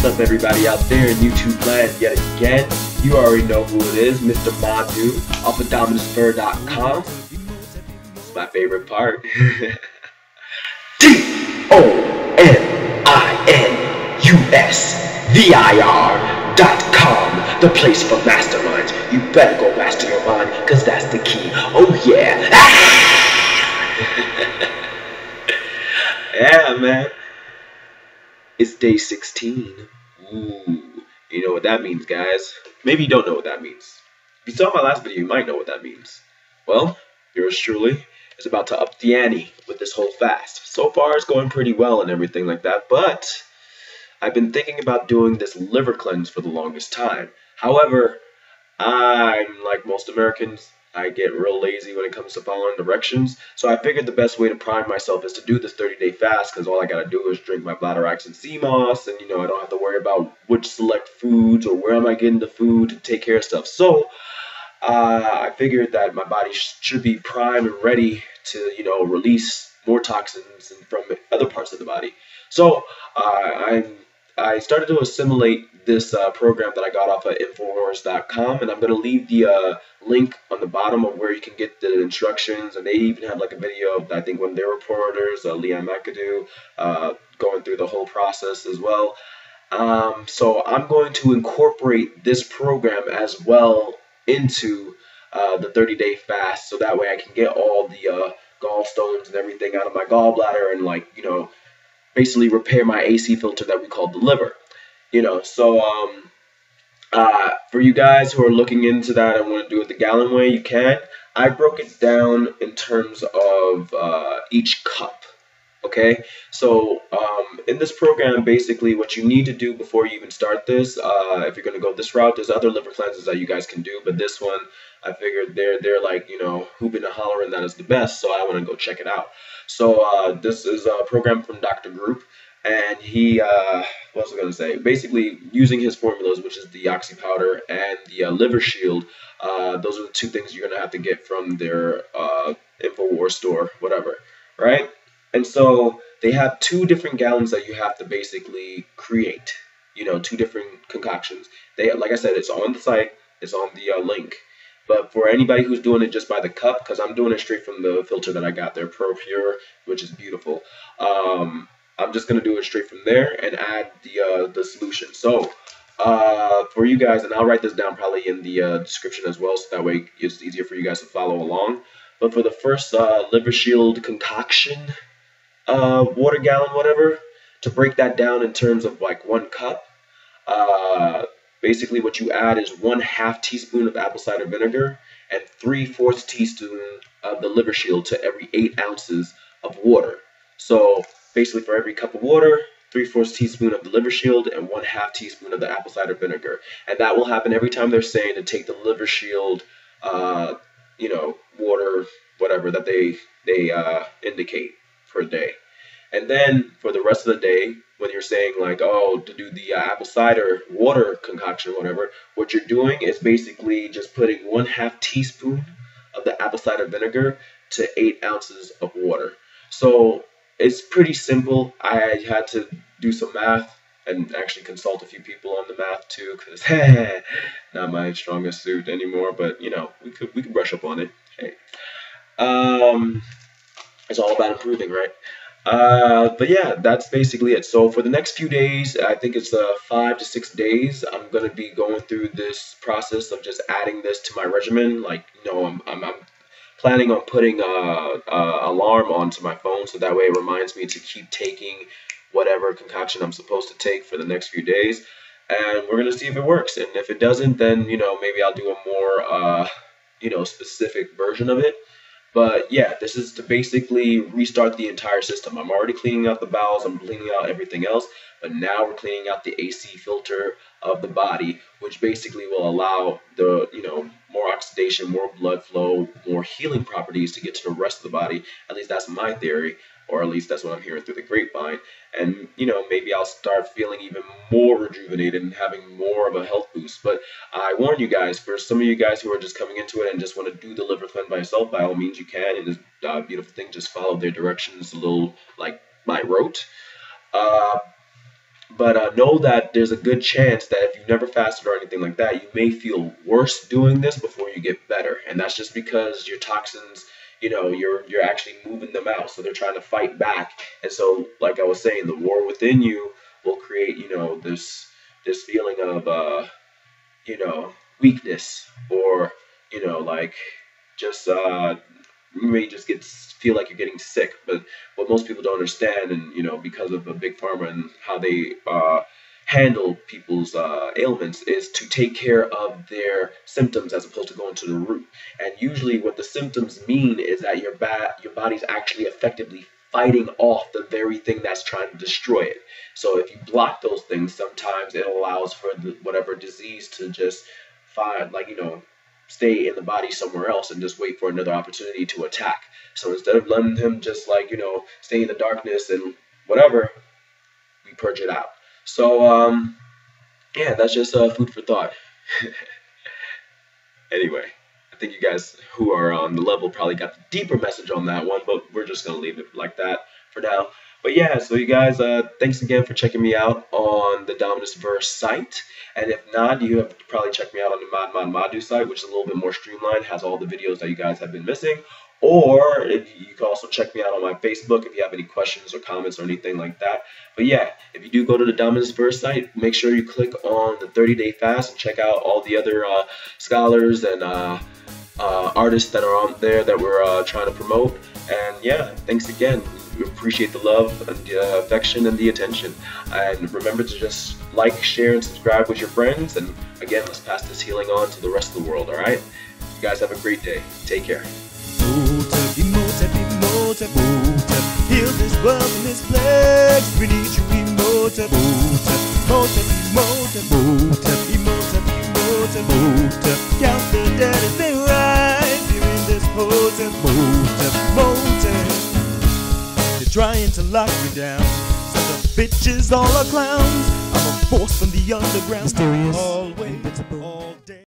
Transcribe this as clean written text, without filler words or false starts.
What's up, everybody out there in YouTube land? Yet again, you already know who it is, Mr. Madu, off of DominusVir.com. It's my favorite part. DOMINUSVIR.com, the place for masterminds. You better go master your mind, because that's the key. Oh, yeah. Yeah, man. It's day 16. Ooh, you know what that means, guys. Maybe you don't know what that means. If you saw my last video, you might know what that means. Well, yours truly is about to up the ante with this whole fast. So far, it's going pretty well and everything like that, but I've been thinking about doing this liver cleanse for the longest time. However, I'm like most Americans. I get real lazy when it comes to following directions, so I figured the best way to prime myself is to do this 30-day fast, because all I gotta do is drink my bladder X and sea moss, and I don't have to worry about which select foods or where am I getting the food to take care of stuff. So I figured that my body should be primed and ready to release more toxins from other parts of the body. So I started to assimilate this program that I got off of infowars.com, and I'm going to leave the link on the bottom of where you can get the instructions, and they even have like a video of, I think, one of their reporters, Liam McAdoo, going through the whole process as well. So I'm going to incorporate this program as well into the 30-day fast, so that way I can get all the gallstones and everything out of my gallbladder and basically repair my AC filter that we call the liver, so for you guys who are looking into that and want to do it the gallon way, you can. I broke it down in terms of each cup, okay? So in this program, basically what you need to do before you even start this, if you're going to go this route, there's other liver cleanses that you guys can do, but this one, I figured they're like, hooping and hollering that is the best, so I want to go check it out. So this is a program from Dr. Group, and he, what was I going to say, basically using his formulas, which is the oxy powder and the liver shield. Those are the two things you're going to have to get from their InfoWars store, whatever, right? And so they have two different gallons that you have to basically create, two different concoctions. They, like I said, it's on the site, it's on the link. But for anybody who's doing it just by the cup, because I'm doing it straight from the filter that I got there, Pro-Pure, which is beautiful. I'm just going to do it straight from there and add the solution. So for you guys, and I'll write this down probably in the description as well, so that way it's easier for you guys to follow along. But for the first liver shield concoction, water gallon, whatever, to break that down in terms of like one cup, basically what you add is 1/2 teaspoon of apple cider vinegar and 3/4 teaspoon of the liver shield to every 8 ounces of water. So basically for every cup of water, 3/4 teaspoon of the liver shield and 1/2 teaspoon of the apple cider vinegar. And that will happen every time they're saying to take the liver shield, water, whatever that they indicate per day. And then for the rest of the day, when you're saying like, oh, to do the apple cider water concoction or whatever, what you're doing is basically just putting 1/2 teaspoon of the apple cider vinegar to 8 ounces of water. So it's pretty simple. I had to do some math and actually consult a few people on the math too, because not my strongest suit anymore, but we could brush up on it. Hey, it's all about improving, right? But yeah, that's basically it. So for the next few days, I think it's 5 to 6 days, I'm going to be going through this process of just adding this to my regimen. I'm planning on putting a alarm onto my phone, so that way it reminds me to keep taking whatever concoction I'm supposed to take for the next few days. And we're going to see if it works. And if it doesn't, then, maybe I'll do a more, specific version of it. But yeah, this is to basically restart the entire system. I'm already cleaning out the bowels, I'm cleaning out everything else, but now we're cleaning out the AC filter of the body, which basically will allow the, more oxidation, more blood flow, more healing properties to get to the rest of the body. At least that's my theory, or at least that's what I'm hearing through the grapevine. And, maybe I'll start feeling even more rejuvenated and having more of a health boost. But I warn you guys, for some of you guys who are just coming into it and just want to do the liver cleanse by yourself, by all means you can. And this beautiful thing, just follow their directions a little like my rote. But know that there's a good chance that if you've never fasted or anything like that, you may feel worse doing this before you get better. And that's just because your toxins, you know, you're actually moving them out. So they're trying to fight back. And so, like I was saying, the war within you will create, you know, this feeling of, you know, weakness, or, you know, like just, you may just feel like you're getting sick. But what most people don't understand, and you know, because of a big pharma and how they handle people's ailments, is to take care of their symptoms as opposed to going to the root. And usually what the symptoms mean is that your body's actually effectively fighting off the very thing that's trying to destroy it. So if you block those things, sometimes it allows for whatever disease to just find, like, you know, stay in the body somewhere else and just wait for another opportunity to attack. So instead of letting him just, like, you know, stay in the darkness and whatever, we purge it out. So yeah, that's just food for thought. Anyway, I think you guys who are on the level probably got the deeper message on that one, but we're just gonna leave it like that for now. But yeah, so you guys, thanks again for checking me out on the Dominus Vir site. And if not, you have probably checked me out on the madmonmadu site, which is a little bit more streamlined, has all the videos that you guys have been missing. Or you can also check me out on my Facebook if you have any questions or comments or anything like that. But yeah, if you do go to the Dominus Vir site, make sure you click on the 30-day fast and check out all the other scholars and artists that are on there that we're trying to promote. And yeah, thanks again. We appreciate the love and the affection and the attention. And remember to just like, share, and subscribe with your friends. And again, let's pass this healing on to the rest of the world, all right? You guys have a great day. Take care. Heal this world and this place. We need you, emotive. Count the dead as they rise. Here in this motive. Trying to lock me down, so the bitches all are clowns. I'm a force from the underground, mysterious, always, all day.